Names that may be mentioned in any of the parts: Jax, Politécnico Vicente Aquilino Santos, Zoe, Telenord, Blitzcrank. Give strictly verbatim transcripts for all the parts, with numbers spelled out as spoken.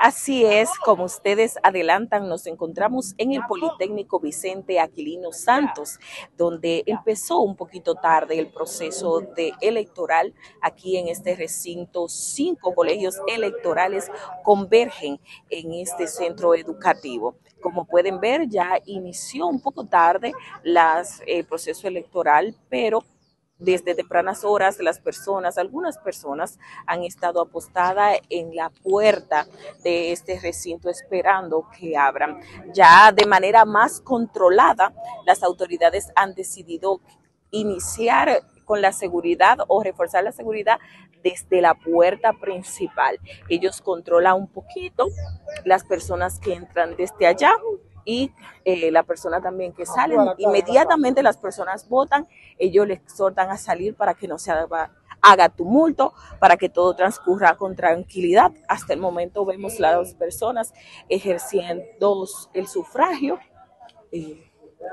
Así es, como ustedes adelantan, nos encontramos en el Politécnico Vicente Aquilino Santos, donde empezó un poquito tarde el proceso de electoral. Aquí en este recinto, cinco colegios electorales convergen en este centro educativo. Como pueden ver, ya inició un poco tarde las, el proceso electoral, pero desde tempranas horas, las personas, algunas personas han estado apostadas en la puerta de este recinto esperando que abran. Ya de manera más controlada, las autoridades han decidido iniciar con la seguridad o reforzar la seguridad desde la puerta principal. Ellos controlan un poquito las personas que entran desde allá. Y eh, la persona también que sale, inmediatamente las personas votan, ellos les exhortan a salir para que no se haga, haga tumulto, para que todo transcurra con tranquilidad. Hasta el momento vemos las personas ejerciendo el sufragio. Eh,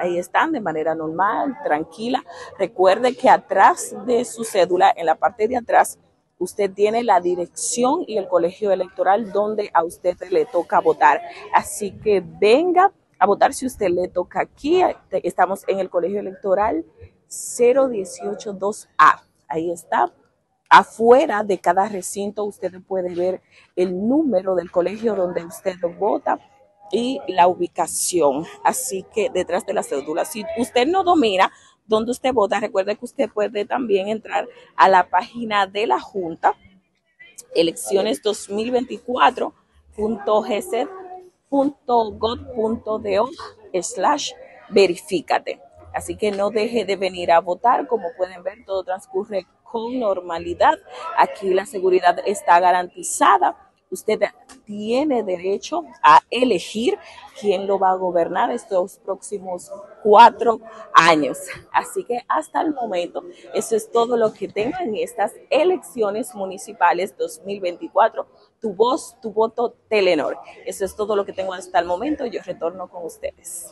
ahí están de manera normal, tranquila. Recuerde que atrás de su cédula, en la parte de atrás, usted tiene la dirección y el colegio electoral donde a usted le toca votar. Así que venga a votar si usted le toca aquí. Estamos en el colegio electoral cero dieciocho dos A. Ahí está. Afuera de cada recinto usted puede ver el número del colegio donde usted vota y la ubicación. Así que detrás de la cédula, si usted no domina donde usted vota, recuerde que usted puede también entrar a la página de la Junta, elecciones dos mil veinticuatro punto g c punto gob punto do slash verifícate. Así que no deje de venir a votar. Como pueden ver, todo transcurre con normalidad. Aquí la seguridad está garantizada. Usted tiene derecho a elegir quién lo va a gobernar estos próximos cuatro años. Así que hasta el momento, eso es todo lo que tengo en estas elecciones municipales dos mil veinticuatro. Tu voz, tu voto, Telenord. Eso es todo lo que tengo hasta el momento. Yo retorno con ustedes.